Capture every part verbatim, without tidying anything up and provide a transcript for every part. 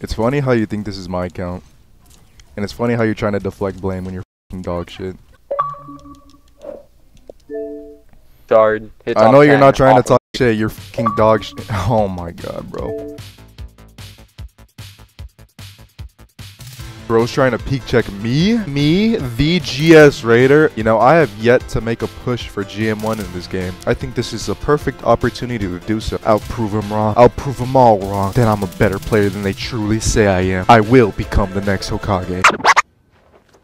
It's funny how you think this is my account. And it's funny how you're trying to deflect blame when you're f***ing dog shit. Dard, hit I know you're not trying to talk shit, you're f***ing dog shit. Oh my god, bro. Bro's trying to peak check me, me, the G S Raider. You know, I have yet to make a push for G M one in this game. I think this is a perfect opportunity to do so. I'll prove them wrong. I'll prove them all wrong. Then I'm a better player than they truly say I am. I will become the next Hokage.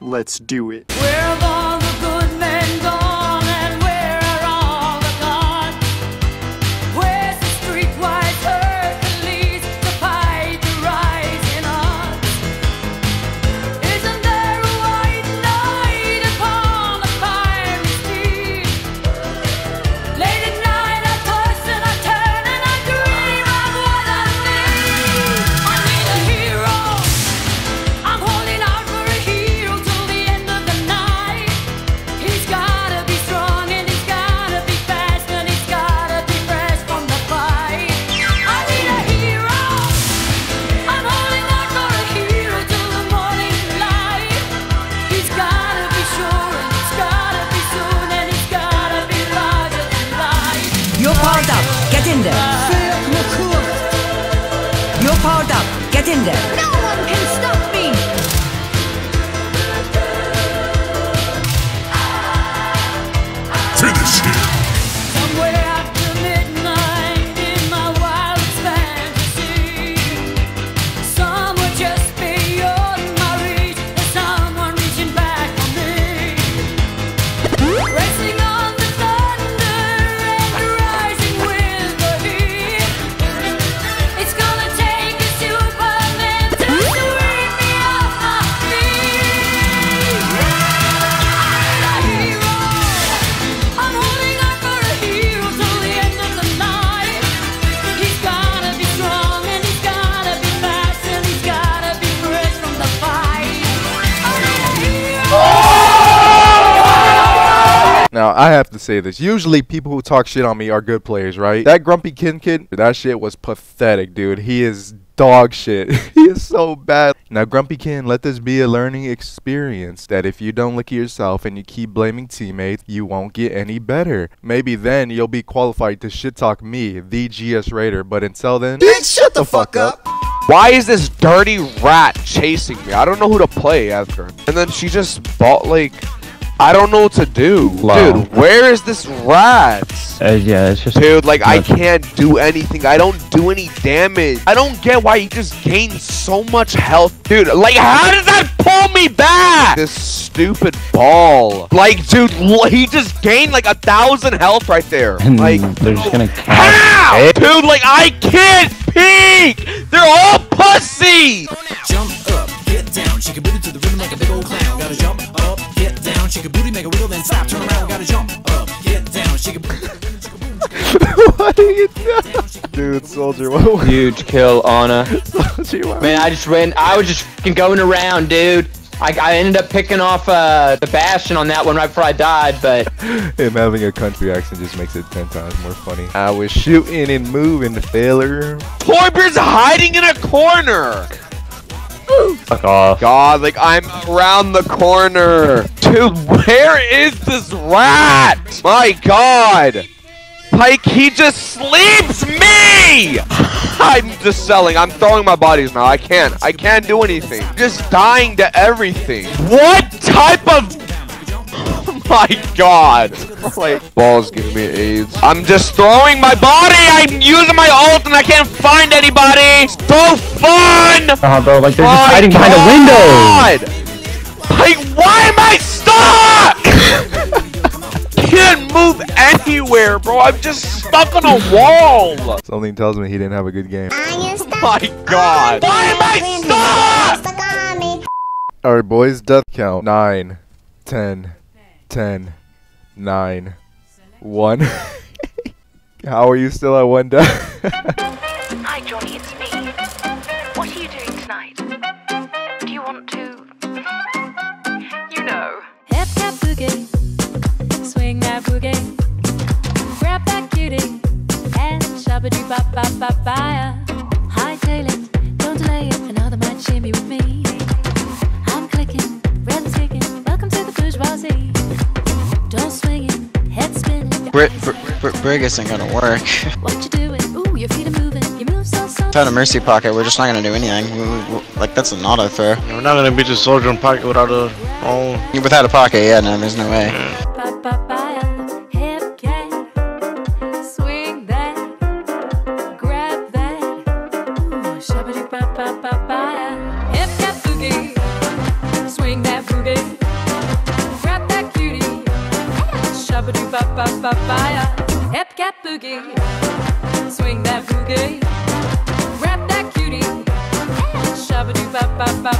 Let's do it. Where all the good men gone and where are all the gods? Where's the streetwise earth that leads to fight the rising odds? Isn't there a white knight upon a fiery steed? Late at night I toss and I turn and I dream of what I need. I need a hero. I'm holding out for a hero till the end of the night. He's gotta be strong and he's gotta be fast and he's gotta be fresh from the fight. I need a hero. I'm holding out for a hero till the morning light. He's gotta be sure and he's gotta be soon and he's gotta be larger than life. You're powered up. Get in there. You're powered up. Get in there. No one can stop me. Finish him. Somewhere after midnight in my wildest fantasy, some were just beyond my reach, and someone reaching back for me. Racing on the thunder and rising with the heat. It's gonna take a superman to sweep me off my feet. I'm a hero. I'm holding out for a hero till the end of the night. He's gotta be strong and he's gotta be fast and he's gotta be fresh from the fight. I need a hero. Now, I have to say this. Usually, people who talk shit on me are good players, right? That grumpy kin kid, that shit was pathetic, dude. He is dog shit. He is so bad. Now, grumpy kin, let this be a learning experience that if you don't look at yourself and you keep blaming teammates, you won't get any better. Maybe then you'll be qualified to shit talk me, the G S Raider. But until then, bitch, shut the fuck up. Why is this dirty rat chasing me? I don't know who to play after. And then she just bought, like, I don't know what to do. Wow. Dude, where is this rat? Uh, yeah, it's just... Dude, like, I can't do anything. I don't do any damage. I don't get why he just gained so much health. Dude, like, how did that pull me back? This stupid ball. Like, dude, he just gained, like, a thousand health right there. And like, they're just gonna... How? It. Dude, like, I can't peek! They're all pussy! Jump up, get down. She can boot it to the rhythm like a big old clown. Gotta jump up, get down. She can booty, make a wiggle, then stop, turn around. Gotta jump up, get down. She can what are you doing? Dude, soldier, what was huge kill, Anna. Soldier, what? Man, I just ran. I was just fucking going around, dude. I, I ended up picking off uh, the Bastion on that one right before I died, but... Him having a country accent just makes it ten times more funny. I was shooting and moving, failure. Torber's hiding in a corner! Fuck off. God, like, I'm around the corner. Dude, where is this rat? My God. Pike, he just sleeps me! I'm just selling. I'm throwing my bodies now. I can't. I can't do anything. Just dying to everything. What type of... Oh my God. Like, ball's giving me AIDS. I'm just throwing my body. I'm using my ult and I can't find anybody. So fun. Uh, bro, like they're just hiding behind a window. Like, why am I stuck? Can't move anywhere, bro. I'm just stuck on a wall. Something tells me he didn't have a good game. Oh my God. Why am I stuck? All right, boys. Death count nine, ten, ten. Nine. One. How are you still at one down? Hi, Johnny, it's me. What are you doing tonight? Do you want to... You know. Hip that boogie. Swing that boogie. Grab that cutie. And shabba-doo-ba-ba-ba-ba-ya. Hightail it. Don't delay it. And Br Br Br Brig isn't gonna work. Without a mercy pocket, we're just not gonna do anything. We, we, we, like that's an auto throw. Yeah, we're not gonna beat the soldier in pocket without a oh. Without a pocket, yeah, no, there's no way. Yeah. Swing that boogie, wrap that cutie, shabadoo ba ba ba ba.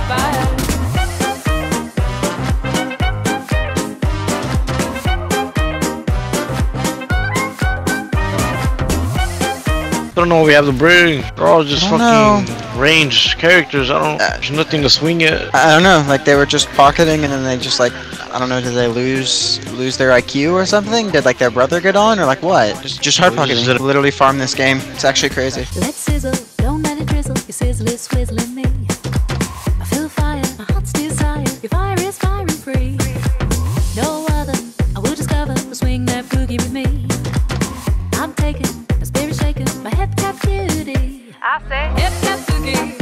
I don't know. We have the Brig. They're all just fucking know. range characters. I don't. Uh, there's nothing to swing at. I don't know. Like they were just pocketing, and then they just like. I don't know. Did they lose lose their I Q or something? Did like their brother get on or like what? Just just hard pocketing. Literally farm this game. It's actually crazy. Let's sizzle, don't let it drizzle. You sizzle is swizzling me. I feel fire, my heart's desire. Your fire is fire and free. No other, I will discover. The swing that boogie with me. I'm taking, my spirit shaking, my hip cap beauty. I say hip cap boogie.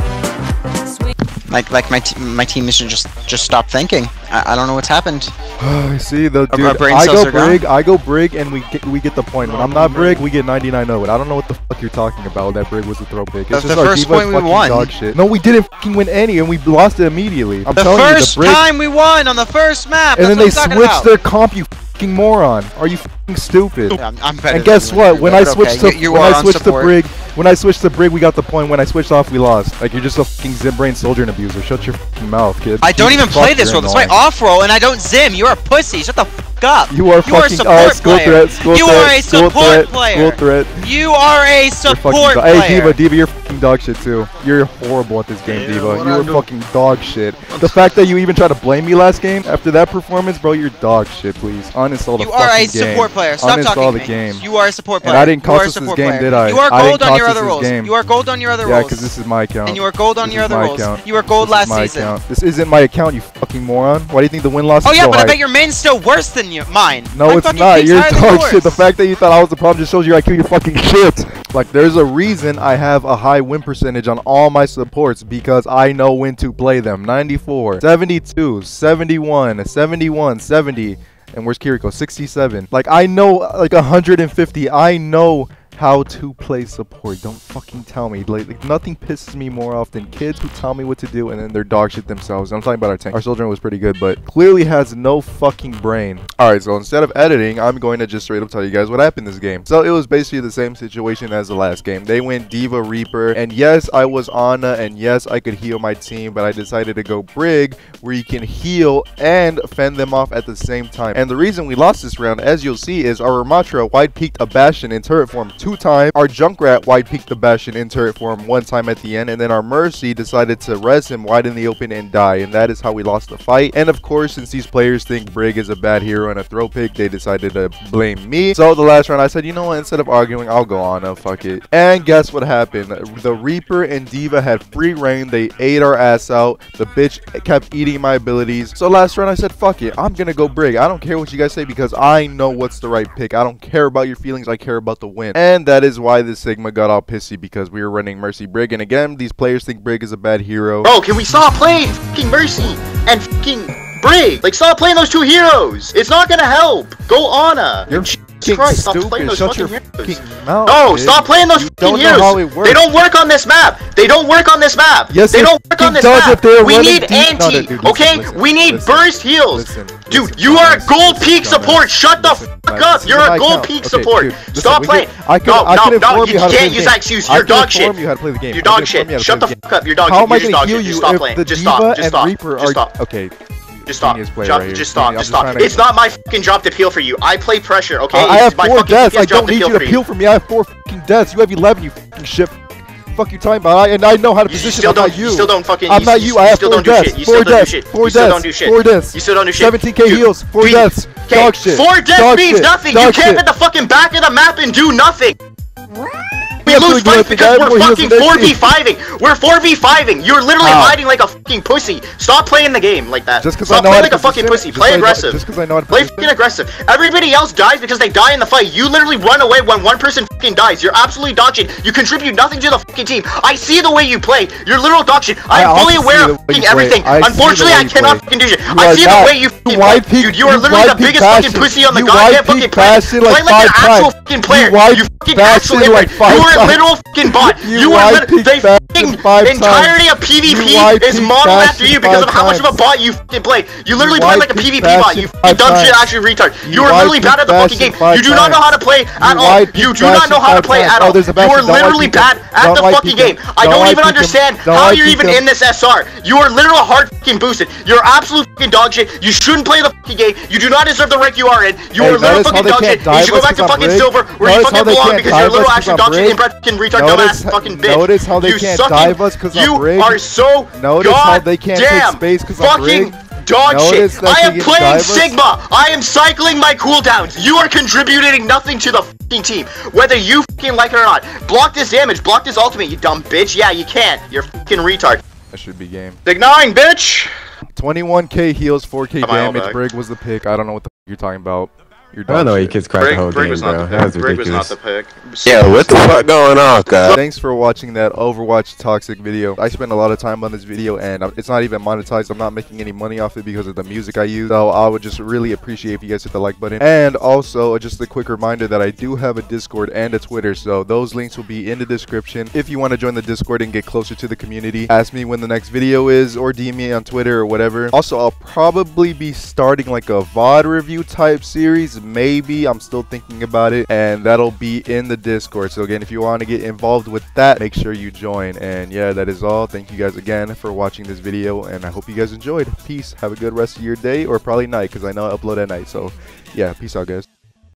Swing. Like like my t my team mission just just stop thinking. I, I don't know what's happened. I see though, dude. Our brain cells I go Brig, gone. I go Brig, and we get, we get the point. When I'm not Brig, we get ninety-nine oh. I don't know what the fuck you're talking about. That Brig was the throw pick. It's the, just the our first point we won. Dog shit. No, we didn't fucking win any, and we lost it immediately. I'm the telling first you, the Brig, time we won on the first map. And then they switched about. their comp. You fucking moron. Are you fucking stupid? Yeah, I'm, I'm better. And guess than what? When I switched okay. to you, you when I switched to Brig, when I switched to Brig, we got the point. When I switched off, we lost. Like you're just a fucking zim brain soldier and abuser. Shut your fucking mouth, kid. I don't even play this role. This is my off role, and I don't zim. You are a pussy. Shut the fuck up. You are fucking. You are a support uh, school player. Threat, school you threat, are a support threat, player. School threat. You are a support player. Hey, Diva, Diva, you're fucking dog shit too. You're horrible at this game, yeah, Diva. You were fucking dog shit. The fact that you even tried to blame me last game after that performance, bro, you're dog shit. Please uninstall the fucking game. You are a support player. Stop talking to me. Game. You are a support player. And I didn't cost this game, did I? You are gold on your other roles. You are gold on your other roles. Yeah, because this is my account. And you are gold on your other roles. You were gold last season. This isn't my account, you fucking moron. Why do you think the win loss? Oh yeah, but I bet your main's still worse than your mine. No, it's not. You're dog shit. The fact that you thought I was the problem just shows your I Q. You fucking shit. Like there's a reason I have a high win percentage on all my supports because I know when to play them. ninety-four, seventy-two, seventy-one, seventy-one, seventy. And where's Kiriko? sixty-seven. Like, I know, like, one hundred fifty. I know how to play support. Don't fucking tell me. Like, like nothing pisses me more off than kids who tell me what to do and then they're dog shit themselves. I'm talking about our tank. Our soldier was pretty good, but clearly has no fucking brain. All right, so instead of editing, I'm going to just straight up tell you guys what happened this game. So it was basically the same situation as the last game. They went Diva, Reaper, and yes, I was Ana, and yes, I could heal my team, but I decided to go Brig, where you can heal and fend them off at the same time. And the reason we lost this round, as you'll see, is our Ramatra wide-peaked a Bastion in turret form two times, our Junkrat wide peaked the Bastion in turret form one time at the end, and then our Mercy decided to res him wide in the open and die, and that is how we lost the fight. And of course, since these players think Brig is a bad hero and a throw pick, they decided to blame me. So the last round I said, you know what, instead of arguing, I'll go on, oh, fuck it. And guess what happened? The Reaper and Diva had free reign. They ate our ass out. The bitch kept eating my abilities. So last round I said, fuck it, I'm gonna go Brig. I don't care what you guys say because I know what's the right pick. I don't care about your feelings. I care about the win. And And that is why the Sigma got all pissy because we were running Mercy Brig. And again, these players think Brig is a bad hero. Bro, can we stop playing fucking Mercy and fucking Brig? Like, stop playing those two heroes. It's not gonna help. Go Ana. You're Jesus Christ, stop playing those fucking heroes. Mouth, no, dude. Stop playing those fucking heroes. They don't work on this map. They don't work on this map. Yes, they don't work on this map. We need anti, no, dude, okay? Listen, we need listen, burst heals. Listen, dude, listen, you are a gold peak support. Shut the fuck up. You're a gold peak support. Stop playing. No, no, no. You can't use that excuse. You're dog shit. You're dog shit. Shut the fuck up. You're dog shit. How am I gonna heal you if the Diva and Reaper are okay? Just stop. Just, right just, just stop. Just stop. It's not my fucking job to peel for you. I play pressure, okay? Uh, I have four deaths. I don't need you to peel for me. I have four fucking deaths. You have eleven, you fucking shit. Fuck you time, about and I know how to you position. Still I'm don't, not you. You still don't fucking. I'm you, not you. you I have still four deaths. Four deaths. Four deaths. Four deaths. You still don't do shit. seventeen K heals. Four deaths. Dog shit. Four deaths means nothing. You camp at the fucking back of the map and do nothing. What? we lose fights because we're fucking four v five ing! We're four v five ing! You're literally ah. hiding like a fucking pussy! Stop playing the game like that! Just Stop I know playing like a fucking pussy! Just play I aggressive! Know, just cause I know how to play fucking aggressive! Everybody else dies because they die in the fight! You literally run away when one person fucking dies! You're absolutely dog shit! You contribute nothing to the fucking team! I see the way you play! You're literal dog shit! I'm I fully aware of fucking everything! I Unfortunately, I cannot fucking do shit! I see the way you fucking play! Dude, you are literally the biggest fucking pussy on the goddamn fucking planet! Play like an actual fucking player! You fucking actual like five You are a little fucking bot! You are little- They fucking- The entirety of PvP is modeled after you because of how much of a bot you fucking play! You literally play like a PvP bot, you fucking dumb shit actual retard! You are literally bad at the fucking game! You do not know how to play at all! You do not know how to play at all! You are literally bad at the fucking game! I don't even understand how you're even in this S R! You are literal hard fucking boosted! You're absolute fucking dog shit! You shouldn't play the fucking game! You do not deserve the rank you are in! You are literal fucking dog shit! You should go back to fucking silver where you fucking belong because you're a little actual dog shit inbred fucking retard dumbass fucking bitch. Notice how they you can't dive us because I'm rigged. You are so notice how they can't take space because I'm rigged. Dog shit. I am playing Sigma. I am cycling my cooldowns. You are contributing nothing to the fucking team, whether you fucking like it or not. Block this damage. Block this ultimate, you dumb bitch. Yeah, you can. You're fucking retard. That should be game. Signaling, bitch. twenty-one K heals, four K damage. Brig was the pick. I don't know what the fuck you're talking about. You're I don't know you kids cracked the whole Brig game, was bro. That was Brig ridiculous. Was not the pick. So yeah, what the fuck going on, guys? Thanks for watching that Overwatch toxic video. I spent a lot of time on this video, and it's not even monetized. I'm not making any money off it because of the music I use. So I would just really appreciate if you guys hit the like button. And also, just a quick reminder that I do have a Discord and a Twitter, so those links will be in the description. If you want to join the Discord and get closer to the community, ask me when the next video is, or D M me on Twitter or whatever. Also, I'll probably be starting like a V O D review type series. Maybe I'm still thinking about it, and that'll be in the Discord. So again, if you want to get involved with that, make sure you join. And yeah, that is all. Thank you guys again for watching this video, and I hope you guys enjoyed. Peace. Have a good rest of your day, or probably night, because I know I upload at night. So yeah, peace out, guys.